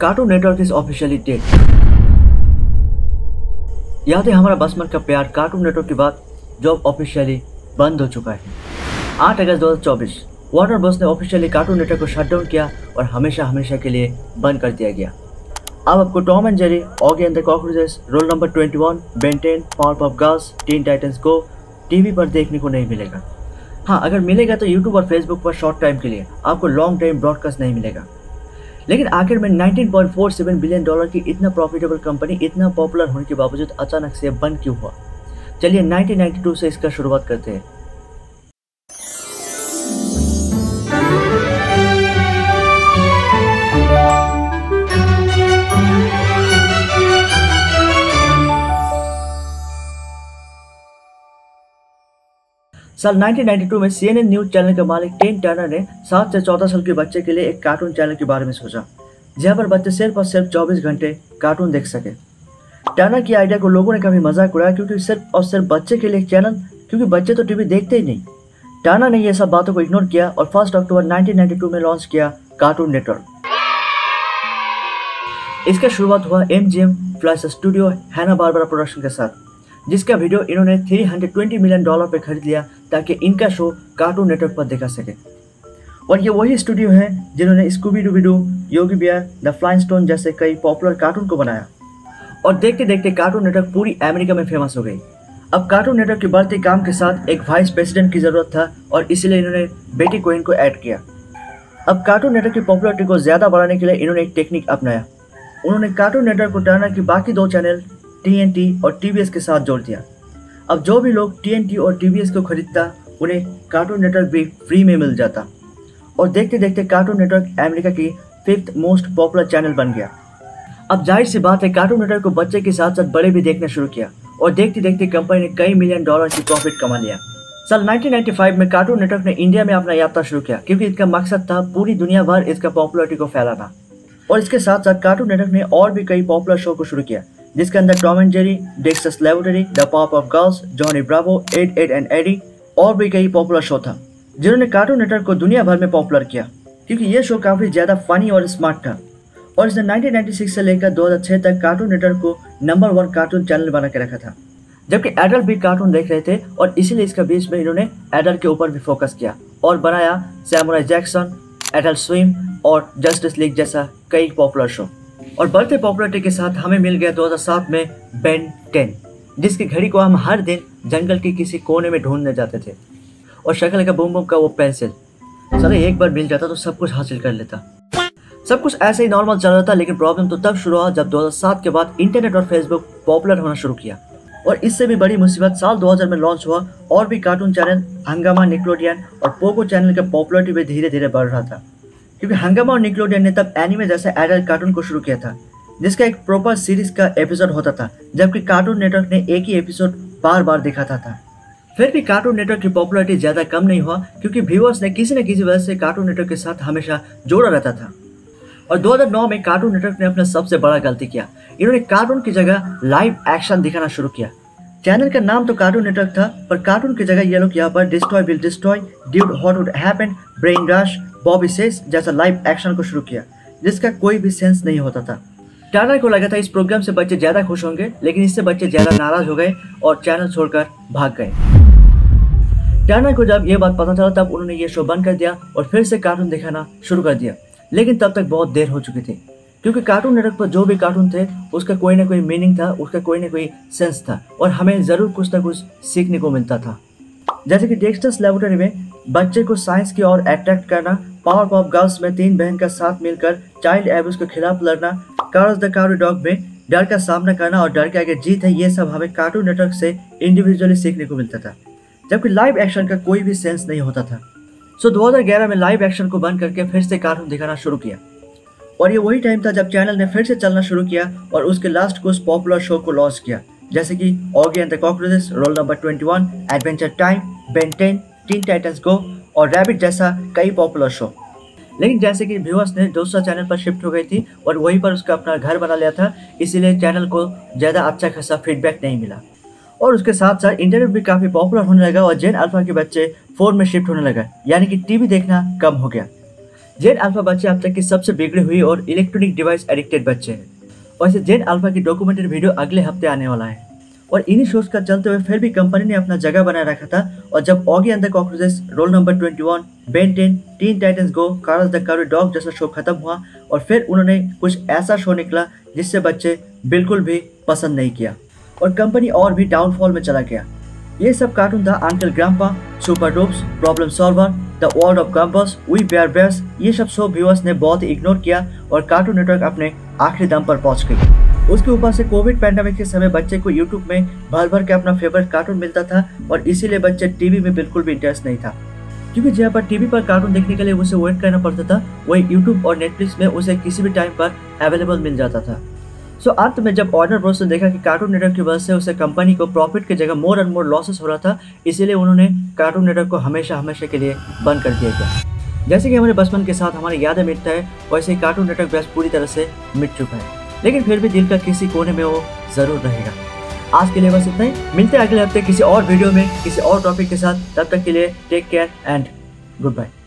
Cartoon network is officially dead. याद है हमारा बचपन का प्यार कार्टून नेटवर्क के बाद जॉब ऑफिशियली बंद हो चुका है। 8 अगस्त 2024 वार्नर ब्रॉस ने ऑफिशियली कार्टून नेटवर्क को शटडाउन किया और हमेशा के लिए बंद कर दिया गया। अब आपको Tom and Jerry, Oggy and the cockroaches, roll number 21, Ben 10, Powerpuff girls, Teen Titans Go TV पर देखने को नहीं मिलेगा। हाँ, अगर मिलेगा तो यूट्यूब और फेसबुक पर शॉर्ट टाइम के लिए, आपको लॉन्ग टाइम ब्रॉडकास्ट नहीं मिलेगा। लेकिन आखिर में 19.47 बिलियन डॉलर की इतना प्रॉफिटेबल कंपनी इतना पॉपुलर होने के बावजूद अचानक से बंद क्यों हुआ? चलिए 1992 से इसका शुरुआत करते हैं। साल 1992 में CNN न्यूज चैनल के मालिक टर्नर ने 7 से 14 साल के बच्चे के लिए एक कार्टून चैनल के बारे में सोचा, जहां पर बच्चे सिर्फ और सिर्फ 24 घंटे कार्टून देख सके। टर्नर की आइडिया को लोगों ने काफी मजाक उड़ाया, क्योंकि सिर्फ और सिर्फ बच्चे के लिए चैनल, क्योंकि बच्चे तो टीवी देखते ही नहीं। टर्नर ने यह सब बातों को इग्नोर किया और 1 अक्टूबर 1992 में लॉन्च किया कार्टून नेटवर्क। इसका शुरुआत हुआ MGM Flash studio Hanna Barbera production के साथ, जिसका वीडियो इन्होंने 320 मिलियन डॉलर पर खरीद लिया ताकि इनका शो कार्टून नेटवर्क पर देखा सके। और ये वही स्टूडियो है जिन्होंने Scooby Doo, Yogi Bear, the Flintstone जैसे कई पॉपुलर कार्टून को बनाया। और देखते देखते कार्टून नेटवर्क पूरी अमेरिका में फेमस हो गई। अब कार्टून नेटवर्क के बढ़ते काम के साथ एक वाइस प्रेसिडेंट की जरूरत था और इसीलिए इन्होंने बेटी कोइन को ऐड किया। अब कार्टून नेटवर्क की पॉपुलरिटी को ज़्यादा बढ़ाने के लिए इन्होंने एक टेक्निक अपनाया। उन्होंने कार्टून नेटवर्क को टर्नर की बाकी 2 चैनल TNT और TBS के साथ जोड़ दिया। अब जो भी लोग TNT और TBS को खरीदता, उन्हें कार्टून नेटवर्क भी फ्री में मिल जाता। और देखते देखते कार्टून नेटवर्क अमेरिका की 5th मोस्ट पॉपुलर चैनल बन गया। अब जाहिर सी बात है, कार्टून नेटवर्क को बच्चे के साथ साथ बड़े भी देखना शुरू किया और देखते देखते कंपनी ने कई मिलियन डॉलर की प्रॉफिट कमा लिया। साल 1995 में कार्टून नेटवर्क ने इंडिया में अपना यात्रा शुरू किया, क्योंकि इसका मकसद था पूरी दुनिया भर इसका पॉपुलरिटी को फैलाना। और इसके साथ साथ कार्टून नेटवर्क ने और भी कई पॉपुलर शो को शुरू किया, जिसके अंदर Tom and Jerry, Dexter's laboratory, the Powerpuff girls, Johnny Bravo, Ed and Eddy और भी कई पॉपुलर शो था, जिन्होंने कार्टून नेटवर्क को दुनिया भर में पॉपुलर किया, क्योंकि ये शो काफ़ी ज़्यादा फनी और स्मार्ट था। और इसने 1996 से लेकर 2006 तक कार्टून नेटवर्क को नंबर 1 कार्टून चैनल बना के रखा था, जबकि एडल्ट भी कार्टून देख रहे थे। और इसीलिए इसका बीच में इन्होंने एडल्ट के ऊपर भी फोकस किया और बनाया सैमुराई जैक्सन, एडल्ट स्विम और जस्टिस लीग जैसा कई पॉपुलर शो। और बढ़ते पॉपुलरिटी के साथ हमें मिल गया 2007 में बेन 10, जिसकी घड़ी को हम हर दिन जंगल के किसी कोने में ढूंढने जाते थे। और शक्ल का बूम बूम का वो पेंसिल, साला एक बार मिल जाता तो सब कुछ हासिल कर लेता। सब कुछ ऐसे ही नॉर्मल चल रहा था, लेकिन प्रॉब्लम तो तब शुरू हुआ जब 2007 के बाद इंटरनेट और फेसबुक पॉपुलर होना शुरू किया। और इससे भी बड़ी मुसीबत साल 2000 में लॉन्च हुआ। और भी कार्टून चैनल हंगामा, निकलोडियन और पोगो चैनल का पॉपुलरिटी भी धीरे धीरे बढ़ रहा था, क्योंकि हंगामा और निकलोडियन ने तब एनिमे जैसे एडल्ट कार्टून को शुरू किया था, जिसका एक प्रॉपर सीरीज का एपिसोड होता था, जबकि कार्टून नेटवर्क ने एक ही एपिसोड बार दिखाता था। फिर भी कार्टून नेटवर्क की पॉपुलरिटी ज़्यादा कम नहीं हुआ, क्योंकि व्यूअर्स ने किसी न किसी वजह से कार्टून नेटवर्क के साथ हमेशा जोड़ा रहता था। और 2009 में कार्टून नेटवर्क ने अपना सबसे बड़ा गलती किया। इन्होंने कार्टून की जगह लाइव एक्शन दिखाना शुरू किया। चैनल का नाम तो कार्टून नेटवर्क था, पर कार्टून की जगह ये लोग यहाँ पर destroy will destroy, dude what would happen, brain rush, Bobby says जैसा लाइव एक्शन को शुरू किया, जिसका कोई भी सेंस नहीं होता था। टर्नर को लगा था इस प्रोग्राम से बच्चे ज़्यादा खुश होंगे, लेकिन इससे बच्चे ज़्यादा नाराज हो गए और चैनल छोड़कर भाग गए। टर्नर को जब ये बात पता चला, तब उन्होंने ये शो बंद कर दिया और फिर से कार्टून दिखाना शुरू कर दिया। लेकिन तब तक बहुत देर हो चुकी थी, क्योंकि कार्टून नेटवर्क पर जो भी कार्टून थे उसका कोई ना कोई मीनिंग था, उसका कोई ना कोई सेंस था और हमें ज़रूर कुछ ना कुछ सीखने को मिलता था। जैसे कि डेक्स्टर्स लैबोरेटरी में बच्चे को साइंस की ओर अट्रैक्ट करना, पावरपफ गर्ल्स में 3 बहन का साथ मिलकर चाइल्ड एब्यूज के खिलाफ लड़ना, कॉरेज द कावर्डली डॉग में डर का सामना करना और डर के आगे जीत है, ये सब हमें कार्टून नेटवर्क से इंडिविजुअली सीखने को मिलता था, जबकि लाइव एक्शन का कोई भी सेंस नहीं होता था। सो 2011 में लाइव एक्शन को बंद करके फिर से कार्टून दिखाना शुरू किया। और ये वही टाइम था जब चैनल ने फिर से चलना शुरू किया और उसके लास्ट कुछ पॉपुलर शो को लॉन्च किया, जैसे कि Oggy and the cockroaches, roll number 21, adventure time, Ben 10, Teen Titans Go और रैबिट जैसा कई पॉपुलर शो। लेकिन जैसे कि व्यूअर्स ने दूसरा चैनल पर शिफ्ट हो गई थी और वहीं पर उसका अपना घर बना लिया था, इसीलिए चैनल को ज़्यादा अच्छा खासा फीडबैक नहीं मिला। और उसके साथ साथ इंटरनेट भी काफ़ी पॉपुलर होने लगा और जेन अल्फा के बच्चे 4 में शिफ्ट होने लगा, यानी कि टीवी देखना कम हो गया। जेन अल्फा बच्चे अब तक के सबसे बिगड़े हुए और इलेक्ट्रॉनिक डिवाइस एडिक्टेड बच्चे हैं। वैसे जेन अल्फा की डॉक्यूमेंट्री वीडियो अगले हफ्ते आने वाला है और इन्हीं शोज का चलते हुए फिर भी कंपनी ने अपना जगह बनाए रखा था। और जब Oggy and the cockroaches, roll number 21, Ben 10, Teen Titans Go, कॉरेज the cowardly dog जैसा शो खत्म हुआ और फिर उन्होंने कुछ ऐसा शो निकला जिससे बच्चे बिल्कुल भी पसंद नहीं किया और कंपनी और भी डाउनफॉल में चला गया। ये सब कार्टून था uncle grandpa, super dudes, problem solver, the world of गम्बस, we bear bears. ये सब शो व्यूअर्स ने बहुत ही इग्नोर किया और कार्टून नेटवर्क अपने आखिरी दम पर पहुंच गई। उसके ऊपर से कोविड पैंडेमिक के समय बच्चे को यूट्यूब में भर भर के अपना फेवरेट कार्टून मिलता था और इसीलिए बच्चे टीवी में बिल्कुल भी इंटरेस्ट नहीं था, क्योंकि जहाँ पर टीवी पर कार्टून देखने के लिए उसे वेट करना पड़ता था वही यूट्यूब और नेटफ्लिक्स में उसे किसी भी टाइम पर अवेलेबल मिल जाता था। सो अंत में जब वार्नर ब्रॉस ने देखा कि कार्टून नेटवर्क की वजह से उसे कंपनी को प्रॉफिट की जगह मोर एंड मोर लॉसेस हो रहा था, इसीलिए उन्होंने कार्टून नेटवर्क को हमेशा के लिए बंद कर दिया गया। जैसे कि हमारे बचपन के साथ हमारी यादें मिटता है वैसे ही कार्टून नेटवर्क बेस पूरी तरह से मिट चुका है, लेकिन फिर भी दिल का किसी कोने में वो जरूर रहेगा। आज के लिए बस इतना ही, मिलते हैं अगले हफ्ते किसी और वीडियो में किसी और टॉपिक के साथ। तब तक के लिए take care and good bye.